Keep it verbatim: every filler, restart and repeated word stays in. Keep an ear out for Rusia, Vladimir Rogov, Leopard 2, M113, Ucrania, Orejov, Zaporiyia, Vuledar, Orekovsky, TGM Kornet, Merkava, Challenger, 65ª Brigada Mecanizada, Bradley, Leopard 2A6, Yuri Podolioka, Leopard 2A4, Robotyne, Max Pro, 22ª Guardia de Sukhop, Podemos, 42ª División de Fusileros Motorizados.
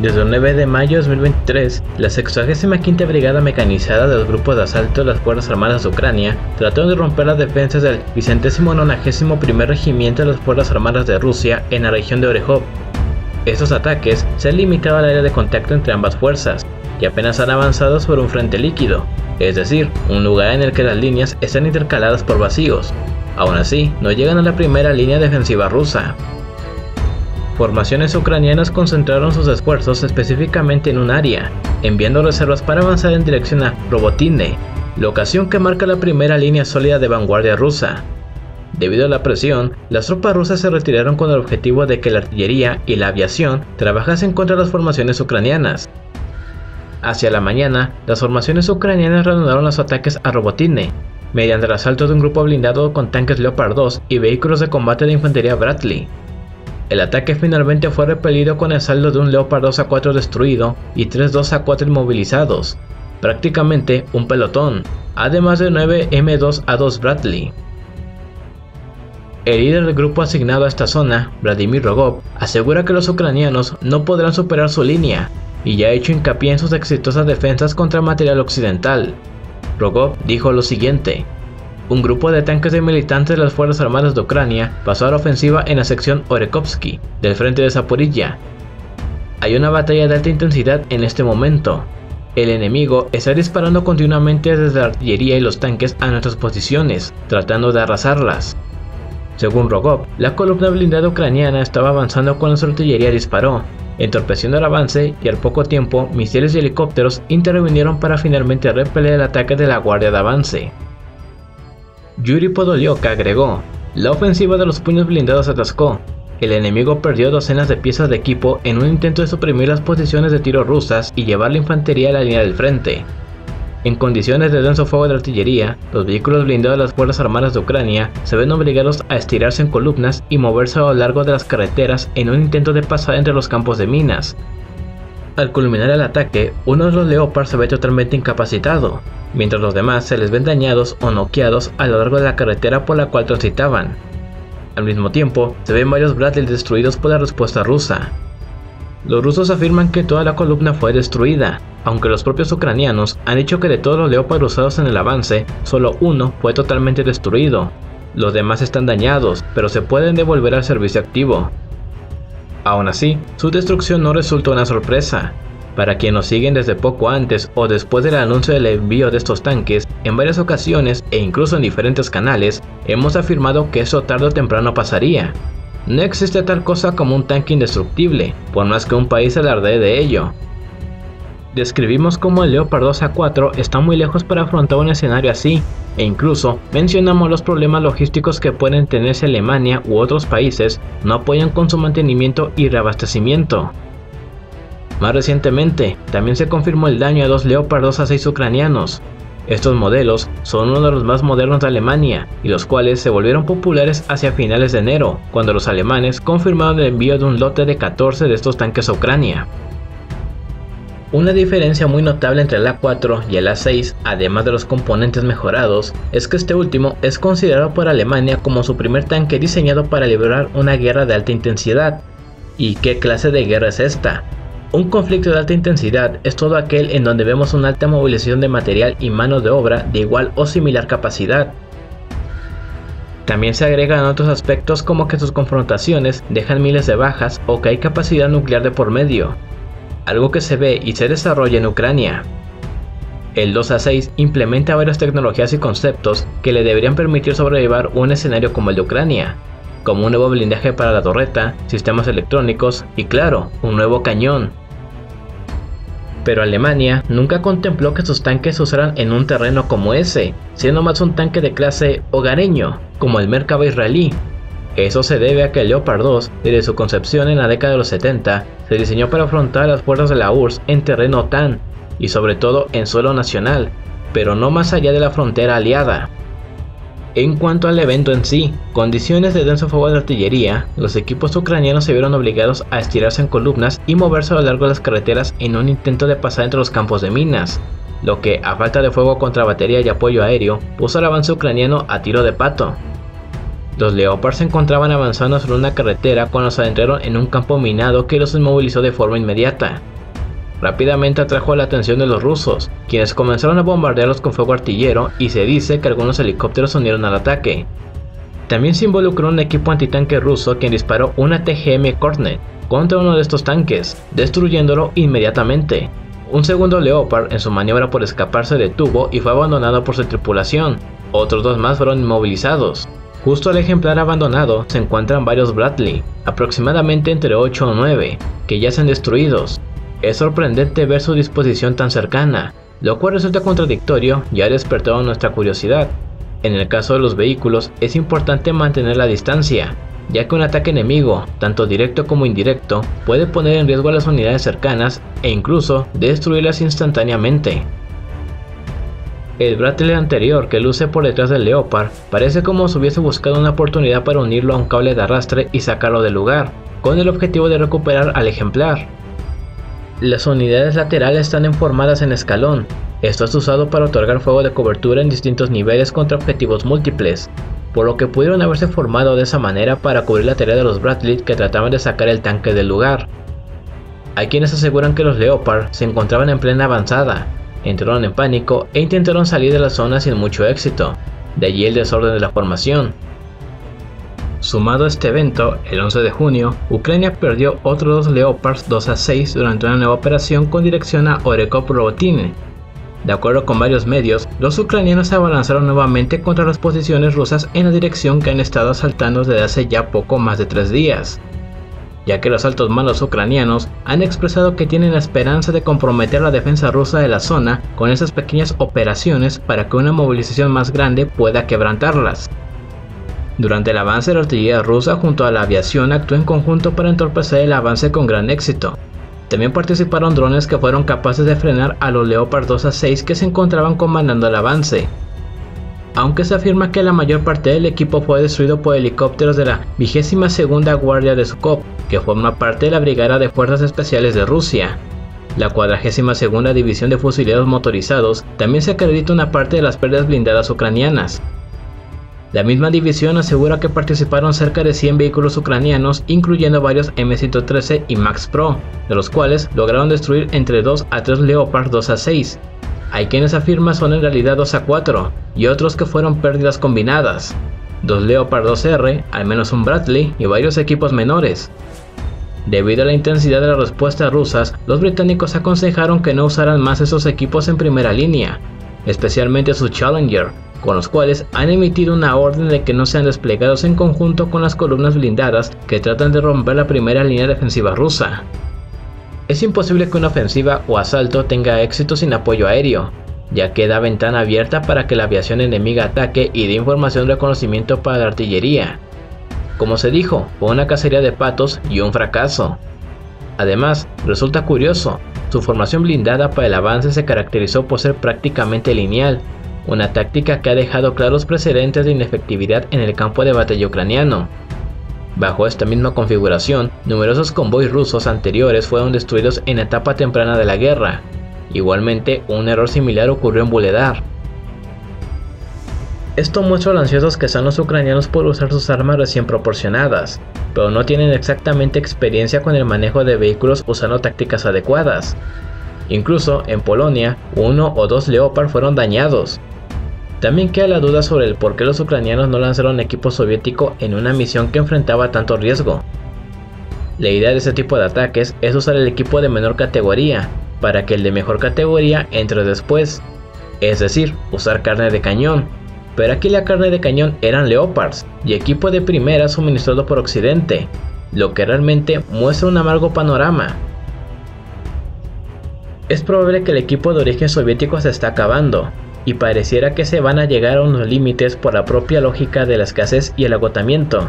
Desde el nueve de mayo de dos mil veintitrés, la sexagésima quinta Brigada Mecanizada del Grupo de Asalto de las Fuerzas Armadas de Ucrania trató de romper las defensas del vigésimo noveno Regimiento de las Fuerzas Armadas de Rusia en la región de Orejov. Estos ataques se han limitado al área de contacto entre ambas fuerzas y apenas han avanzado sobre un frente líquido, es decir, un lugar en el que las líneas están intercaladas por vacíos. Aún así, no llegan a la primera línea defensiva rusa. Formaciones ucranianas concentraron sus esfuerzos específicamente en un área, enviando reservas para avanzar en dirección a Robotyne, locación que marca la primera línea sólida de vanguardia rusa. Debido a la presión, las tropas rusas se retiraron con el objetivo de que la artillería y la aviación trabajasen contra las formaciones ucranianas. Hacia la mañana, las formaciones ucranianas reanudaron los ataques a Robotyne, mediante el asalto de un grupo blindado con tanques Leopard dos y vehículos de combate de infantería Bradley. El ataque finalmente fue repelido con el saldo de un Leopard dos A cuatro destruido y tres dos A cuatro inmovilizados, prácticamente un pelotón, además de nueve M dos A dos Bradley. El líder del grupo asignado a esta zona, Vladimir Rogov, asegura que los ucranianos no podrán superar su línea y ya ha hecho hincapié en sus exitosas defensas contra material occidental. Rogov dijo lo siguiente: un grupo de tanques de militantes de las Fuerzas Armadas de Ucrania pasó a la ofensiva en la sección Orekovsky, del frente de Zaporiyia. Hay una batalla de alta intensidad en este momento. El enemigo está disparando continuamente desde la artillería y los tanques a nuestras posiciones, tratando de arrasarlas. Según Rogov, la columna blindada ucraniana estaba avanzando cuando su artillería disparó, entorpeciendo el avance, y al poco tiempo misiles y helicópteros intervinieron para finalmente repeler el ataque de la guardia de avance. Yuri Podolioka agregó: la ofensiva de los puños blindados atascó. El enemigo perdió docenas de piezas de equipo en un intento de suprimir las posiciones de tiro rusas y llevar la infantería a la línea del frente. En condiciones de denso fuego de artillería, los vehículos blindados de las Fuerzas Armadas de Ucrania se ven obligados a estirarse en columnas y moverse a lo largo de las carreteras en un intento de pasar entre los campos de minas. Al culminar el ataque, uno de los Leopard se ve totalmente incapacitado, mientras los demás se les ven dañados o noqueados a lo largo de la carretera por la cual transitaban. Al mismo tiempo, se ven varios Bradley destruidos por la respuesta rusa. Los rusos afirman que toda la columna fue destruida, aunque los propios ucranianos han dicho que de todos los Leopard usados en el avance, solo uno fue totalmente destruido. Los demás están dañados, pero se pueden devolver al servicio activo. Aún así, su destrucción no resultó una sorpresa. Para quienes nos siguen desde poco antes o después del anuncio del envío de estos tanques, en varias ocasiones e incluso en diferentes canales, hemos afirmado que eso tarde o temprano pasaría. No existe tal cosa como un tanque indestructible, por más que un país alardee de ello. Describimos cómo el Leopard dos A cuatro está muy lejos para afrontar un escenario así, e incluso mencionamos los problemas logísticos que pueden tener si Alemania u otros países no apoyan con su mantenimiento y reabastecimiento. Más recientemente, también se confirmó el daño a dos Leopard dos A seis ucranianos. Estos modelos son uno de los más modernos de Alemania, y los cuales se volvieron populares hacia finales de enero, cuando los alemanes confirmaron el envío de un lote de catorce de estos tanques a Ucrania. Una diferencia muy notable entre el A cuatro y el A seis, además de los componentes mejorados, es que este último es considerado por Alemania como su primer tanque diseñado para librar una guerra de alta intensidad. ¿Y qué clase de guerra es esta? Un conflicto de alta intensidad es todo aquel en donde vemos una alta movilización de material y mano de obra de igual o similar capacidad. También se agregan otros aspectos como que sus confrontaciones dejan miles de bajas o que hay capacidad nuclear de por medio, algo que se ve y se desarrolla en Ucrania. El dos A seis implementa varias tecnologías y conceptos que le deberían permitir sobrellevar un escenario como el de Ucrania, como un nuevo blindaje para la torreta, sistemas electrónicos y, claro, un nuevo cañón. Pero Alemania nunca contempló que sus tanques se usaran en un terreno como ese, siendo más un tanque de clase hogareño, como el Merkava israelí. Eso se debe a que el Leopard dos, desde su concepción en la década de los setenta, se diseñó para afrontar a las fuerzas de la U R S S en terreno OTAN, y sobre todo en suelo nacional, pero no más allá de la frontera aliada. En cuanto al evento en sí, condiciones de denso fuego de artillería, los equipos ucranianos se vieron obligados a estirarse en columnas y moverse a lo largo de las carreteras en un intento de pasar entre los campos de minas, lo que, a falta de fuego contra batería y apoyo aéreo, puso al avance ucraniano a tiro de pato. Los Leopard se encontraban avanzando sobre una carretera cuando se adentraron en un campo minado que los inmovilizó de forma inmediata. Rápidamente atrajo la atención de los rusos, quienes comenzaron a bombardearlos con fuego artillero y se dice que algunos helicópteros se unieron al ataque. También se involucró un equipo antitanque ruso quien disparó una T G M Kornet contra uno de estos tanques, destruyéndolo inmediatamente. Un segundo Leopard en su maniobra por escapar se detuvo y fue abandonado por su tripulación. Otros dos más fueron inmovilizados. Justo al ejemplar abandonado se encuentran varios Bradley, aproximadamente entre ocho o nueve, que yacen destruidos. Es sorprendente ver su disposición tan cercana, lo cual resulta contradictorio y ha despertado nuestra curiosidad. En el caso de los vehículos es importante mantener la distancia, ya que un ataque enemigo, tanto directo como indirecto, puede poner en riesgo a las unidades cercanas e incluso destruirlas instantáneamente. El Bradley anterior que luce por detrás del Leopard parece como si hubiese buscado una oportunidad para unirlo a un cable de arrastre y sacarlo del lugar, con el objetivo de recuperar al ejemplar. Las unidades laterales están enformadas en escalón. Esto es usado para otorgar fuego de cobertura en distintos niveles contra objetivos múltiples, por lo que pudieron haberse formado de esa manera para cubrir la tarea de los Bradley que trataban de sacar el tanque del lugar. Hay quienes aseguran que los Leopard se encontraban en plena avanzada, entraron en pánico e intentaron salir de la zona sin mucho éxito, de allí el desorden de la formación. Sumado a este evento, el once de junio, Ucrania perdió otros dos Leopards dos A seis durante una nueva operación con dirección a Orekovsky Robotyne. De acuerdo con varios medios, los ucranianos se abalanzaron nuevamente contra las posiciones rusas en la dirección que han estado asaltando desde hace ya poco más de tres días, ya que los altos mandos ucranianos han expresado que tienen la esperanza de comprometer la defensa rusa de la zona con esas pequeñas operaciones para que una movilización más grande pueda quebrantarlas. Durante el avance, la artillería rusa junto a la aviación actuó en conjunto para entorpecer el avance con gran éxito. También participaron drones que fueron capaces de frenar a los Leopard dos A seis que se encontraban comandando el avance. Aunque se afirma que la mayor parte del equipo fue destruido por helicópteros de la vigésima segunda Guardia de Sukhop, que forma parte de la Brigada de Fuerzas Especiales de Rusia. La cuadragésima segunda División de Fusileros Motorizados también se acredita una parte de las pérdidas blindadas ucranianas. La misma división asegura que participaron cerca de cien vehículos ucranianos, incluyendo varios M ciento trece y Max Pro, de los cuales lograron destruir entre dos a tres Leopard dos A seis. Hay quienes afirman son en realidad dos A cuatro, y otros que fueron pérdidas combinadas, dos Leopard dos R, al menos un Bradley y varios equipos menores. Debido a la intensidad de las respuestas rusas, los británicos aconsejaron que no usaran más esos equipos en primera línea, especialmente su Challenger, con los cuales han emitido una orden de que no sean desplegados en conjunto con las columnas blindadas que tratan de romper la primera línea defensiva rusa. Es imposible que una ofensiva o asalto tenga éxito sin apoyo aéreo, ya que da ventana abierta para que la aviación enemiga ataque y dé información de reconocimiento para la artillería. Como se dijo, fue una cacería de patos y un fracaso. Además, resulta curioso, su formación blindada para el avance se caracterizó por ser prácticamente lineal, una táctica que ha dejado claros precedentes de inefectividad en el campo de batalla ucraniano. Bajo esta misma configuración, numerosos convoyes rusos anteriores fueron destruidos en etapa temprana de la guerra. Igualmente, un error similar ocurrió en Vuledar. Esto muestra lo ansiosos que son los ucranianos por usar sus armas recién proporcionadas, pero no tienen exactamente experiencia con el manejo de vehículos usando tácticas adecuadas. Incluso, en Polonia, uno o dos Leopard fueron dañados. También queda la duda sobre el por qué los ucranianos no lanzaron equipo soviético en una misión que enfrentaba tanto riesgo. La idea de este tipo de ataques es usar el equipo de menor categoría, para que el de mejor categoría entre después, es decir, usar carne de cañón. Pero aquí la carne de cañón eran Leopards y equipo de primera suministrado por Occidente, lo que realmente muestra un amargo panorama. Es probable que el equipo de origen soviético se está acabando, y pareciera que se van a llegar a unos límites por la propia lógica de la escasez y el agotamiento.